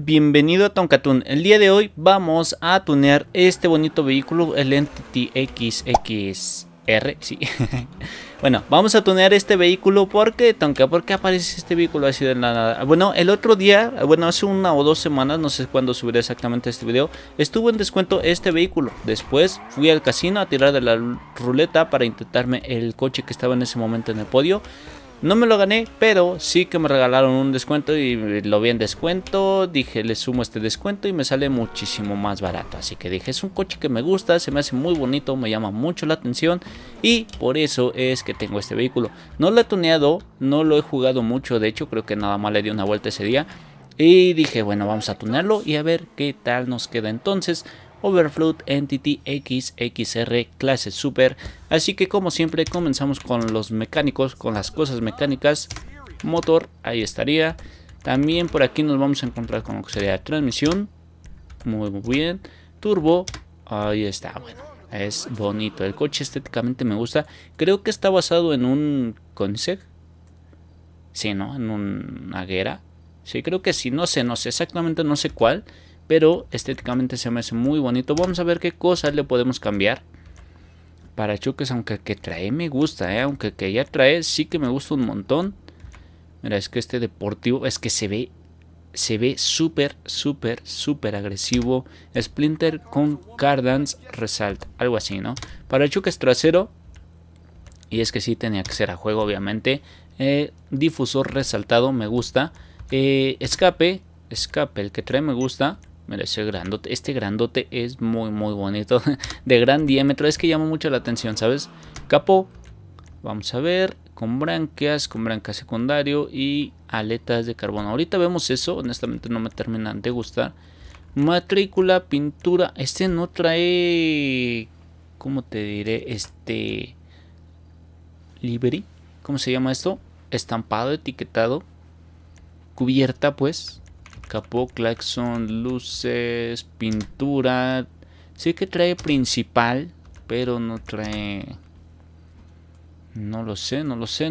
Bienvenido a Tonkatoon. El día de hoy vamos a tunear este bonito vehículo, el Entity XXR, sí. Bueno, vamos a tunear este vehículo porque, Tonka, ¿por qué aparece este vehículo así de la nada? Bueno, el otro día, bueno, hace una o dos semanas, no sé cuándo subiré exactamente este video, estuvo en descuento este vehículo. Después fui al casino a tirar de la ruleta para intentarme el coche que estaba en ese momento en el podio. No me lo gané, pero sí que me regalaron un descuento y lo vi en descuento. Dije, le sumo este descuento y me sale muchísimo más barato. Así que dije, es un coche que me gusta, se me hace muy bonito, me llama mucho la atención. Y por eso es que tengo este vehículo. No lo he tuneado, no lo he jugado mucho. De hecho, creo que nada más le di una vuelta ese día. Y dije, bueno, vamos a tunearlo y a ver qué tal nos queda entonces. Overflow Entity XXR clase super. Así que como siempre comenzamos con los mecánicos, con las cosas mecánicas. Motor, ahí estaría. También por aquí nos vamos a encontrar con lo que sería transmisión. Muy bien. Turbo, ahí está. Bueno, es bonito. El coche estéticamente me gusta. Creo que está basado en un Koenigsegg. Sí, ¿no? En una guerra. Sí, creo que sí. No sé exactamente, no sé cuál. Pero estéticamente se me hace muy bonito. Vamos a ver qué cosas le podemos cambiar. Parachoques, aunque el que trae me gusta, ¿eh? Aunque el que ya trae sí que me gusta un montón. Mira, es que este deportivo es que se ve súper agresivo. Splinter con Cardans Resalt, algo así, ¿no? Parachoques trasero. Y es que sí tenía que ser a juego, obviamente. Difusor resaltado, me gusta. Escape, el que trae me gusta. Mira, ese grandote. Este grandote es muy bonito. De gran diámetro. Es que llama mucho la atención, ¿sabes? Capó. Vamos a ver. Con branca secundario. Y aletas de carbono. Ahorita vemos eso. Honestamente no me terminan de gustar. Matrícula, pintura. Este no trae... ¿Cómo te diré? Livery. ¿Cómo se llama esto? Estampado, etiquetado. Cubierta, pues. Capó, claxon, luces, pintura. Sí que trae principal, pero no trae... No lo sé. No sé,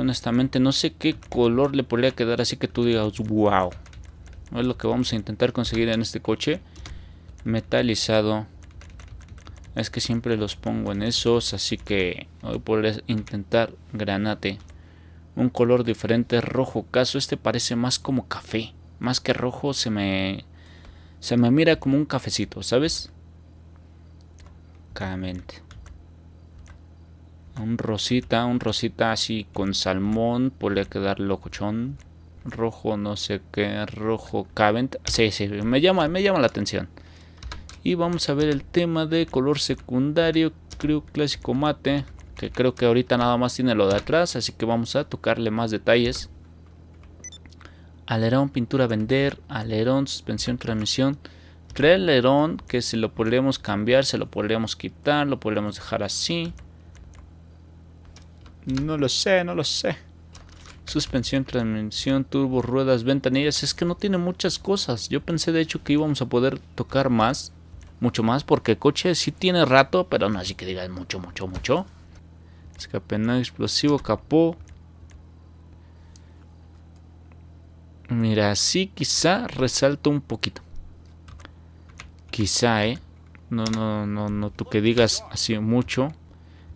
honestamente, no sé qué color le podría quedar así que tú digas, wow. Es lo que vamos a intentar conseguir en este coche. Metalizado. Es que siempre los pongo en esos, así que hoy podré intentar granate. Un color diferente, rojo caso. Este parece más como café. Más que rojo, se me mira como un cafecito, ¿sabes? Claramente. Un rosita así con salmón. Podría quedar locochón. Rojo no sé qué. Rojo Cavent. Sí, me llama la atención. Y vamos a ver el tema de color secundario. Creo clásico mate. Que creo que ahorita nada más tiene lo de atrás. Así que vamos a tocarle más detalles. Alerón, pintura, vender. Alerón, suspensión, transmisión. Alerón, que si lo podríamos cambiar, se lo podríamos quitar. Lo podríamos dejar así. No lo sé. Suspensión, transmisión, turbo, ruedas, ventanillas. Es que no tiene muchas cosas. Yo pensé de hecho que íbamos a poder tocar más. Mucho más, porque el coche sí tiene rato. Pero no así que diga mucho. Escape no explosivo, capó. Mira, sí, quizá resalto un poquito. Quizá, No, tú que digas así mucho.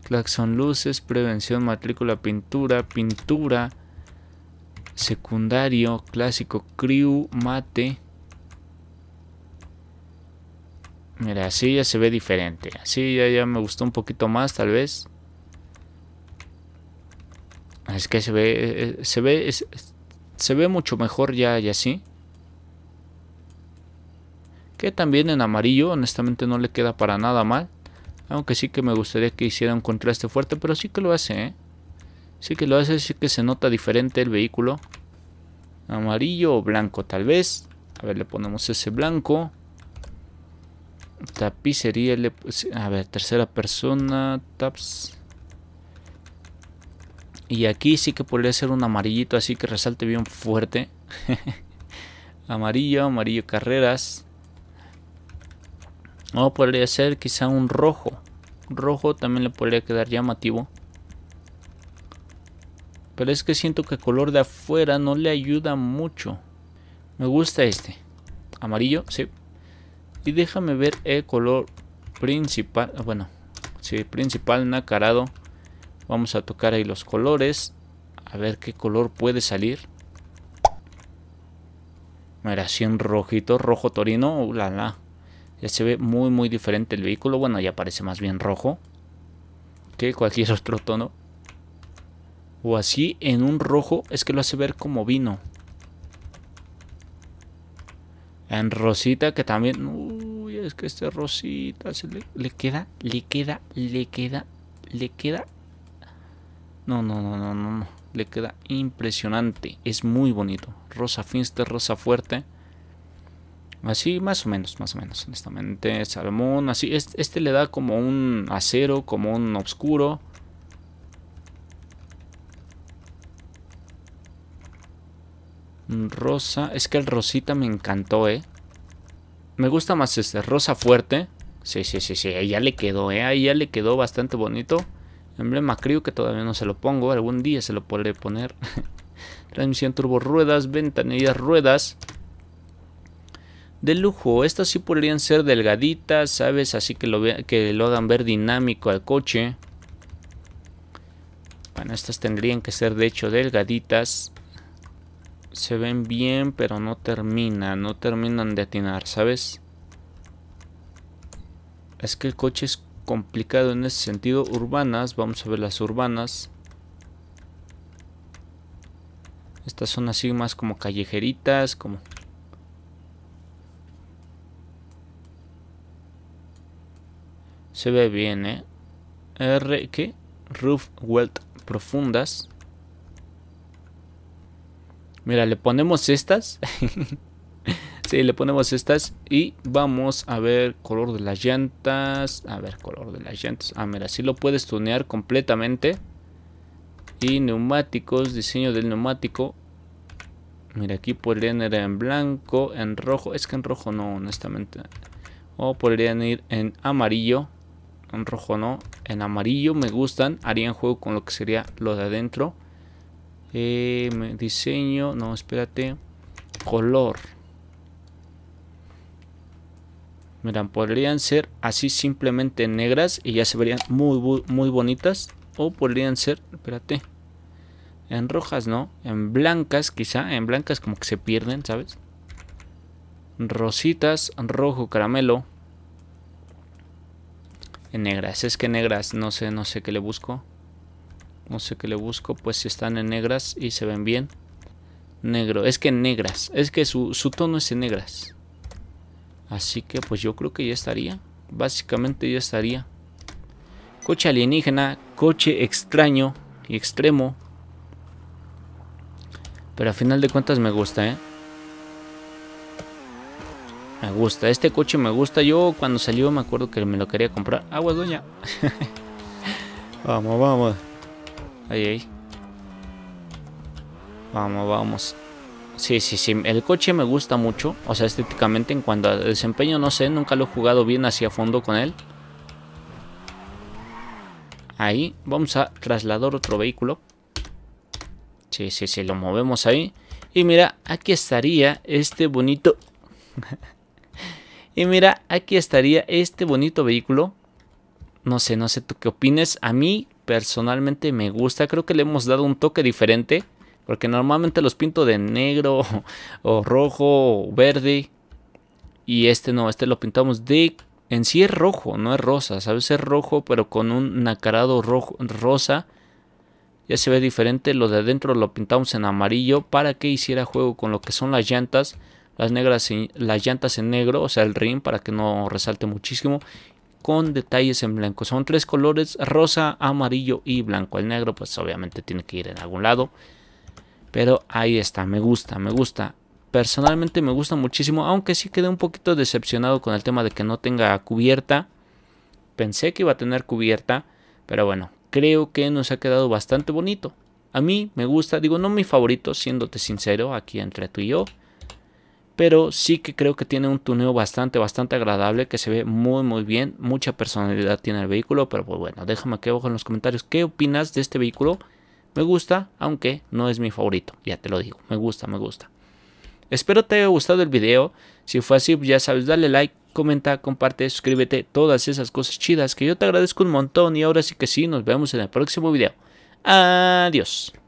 Claxon, luces, prevención, matrícula, pintura. Secundario, clásico, crew, mate. Mira, así ya se ve diferente. Así ya me gustó un poquito más, tal vez. Es que se ve mucho mejor ya así. Que también en amarillo, honestamente no le queda para nada mal. Aunque sí que me gustaría que hiciera un contraste fuerte, pero sí que lo hace, ¿eh? Sí que se nota diferente el vehículo. Amarillo o blanco tal vez. A ver, le ponemos ese blanco. Tapicería, a ver, tercera persona, taps. Y aquí sí que podría ser un amarillito así que resalte bien fuerte. amarillo, carreras. O podría ser quizá un rojo. Rojo también le podría quedar llamativo. Pero es que siento que el color de afuera no le ayuda mucho. Me gusta este. Amarillo, sí. Y déjame ver el color principal. Bueno, sí, principal nacarado. Vamos a tocar ahí los colores. A ver qué color puede salir. Mira, así un rojito, rojo torino. Ulala. Ya se ve muy, muy diferente el vehículo. Bueno, ya parece más bien rojo que cualquier otro tono. O así en un rojo. Es que lo hace ver como vino. En rosita que también... Uy, es que este rosita se le queda. No. Le queda impresionante. Es muy bonito. Rosa finster, rosa fuerte. Así más o menos. Honestamente, salmón. Así, este le da como un acero, como un oscuro. Rosa, es que el rosita me encantó, Me gusta más este, rosa fuerte. Sí, ahí ya le quedó, Ahí ya le quedó bastante bonito. Emblema Crew que todavía no se lo pongo. Algún día se lo podré poner. Transmisión turbo, ruedas, ventanillas, ruedas. De lujo, estas sí podrían ser delgaditas, ¿sabes? Así que lo hagan ver dinámico al coche. Bueno, estas tendrían que ser de hecho delgaditas. Se ven bien, pero no terminan de atinar, ¿sabes? Es que el coche es complicado en ese sentido. Urbanas, vamos a ver las urbanas. Estas son así más como callejeritas, como... Se ve bien, R, ¿qué? Ruf Welt profundas. Mira, le ponemos estas. Sí, le ponemos estas. Y vamos a ver color de las llantas. Ah, mira, sí lo puedes tunear completamente. Y neumáticos, diseño del neumático. Mira, aquí podrían ir en blanco, en rojo. Es que en rojo no, honestamente. O podrían ir en amarillo. En rojo no. En amarillo me gustan. Harían juego con lo que sería lo de adentro. Diseño, no, espérate, color. Miran, podrían ser así simplemente negras y ya se verían muy bonitas. O podrían ser, espérate, en rojas no, en blancas quizá, en blancas como que se pierden, ¿sabes? Rositas, rojo caramelo. En negras, es que negras, no sé qué le busco. Pues si están en negras y se ven bien. Negro, es que en negras, es que su tono es en negras. Así que pues yo creo que ya estaría. Básicamente ya estaría. Coche alienígena, coche extraño y extremo. Pero a final de cuentas me gusta, Me gusta, este coche me gusta. Yo cuando salió me acuerdo que me lo quería comprar. Agua, doña. Vamos. Ahí. Vamos. Sí. El coche me gusta mucho. O sea, estéticamente en cuanto a desempeño, no sé. Nunca lo he jugado bien hacia fondo con él. Ahí. Vamos a trasladar otro vehículo. Sí. Lo movemos ahí. Y mira, aquí estaría este bonito. Vehículo. No sé tú qué opines. A mí... personalmente me gusta, creo que le hemos dado un toque diferente, porque normalmente los pinto de negro o rojo o verde, y este no, este lo pintamos de, en sí es rojo, no es rosa, ¿sabes? Es rojo pero con un nacarado rojo, rosa, ya se ve diferente. Lo de adentro lo pintamos en amarillo para que hiciera juego con lo que son las llantas, las negras, las llantas en negro, o sea el rim, para que no resalte muchísimo. Con detalles en blanco. Son tres colores: rosa, amarillo y blanco. El negro pues obviamente tiene que ir en algún lado. Pero ahí está. Me gusta. Personalmente me gusta muchísimo. Aunque sí quedé un poquito decepcionado con el tema de que no tenga cubierta. Pensé que iba a tener cubierta. Pero bueno, creo que nos ha quedado bastante bonito. A mí me gusta. Digo, no mi favorito, siéndote sincero, aquí entre tú y yo. Pero sí que creo que tiene un tuneo bastante agradable, que se ve muy bien. Mucha personalidad tiene el vehículo, pero pues bueno, déjame aquí abajo en los comentarios qué opinas de este vehículo. Me gusta, aunque no es mi favorito, ya te lo digo, me gusta. Espero te haya gustado el video. Si fue así, ya sabes, dale like, comenta, comparte, suscríbete, todas esas cosas chidas que yo te agradezco un montón. Y ahora sí que sí, nos vemos en el próximo video. Adiós.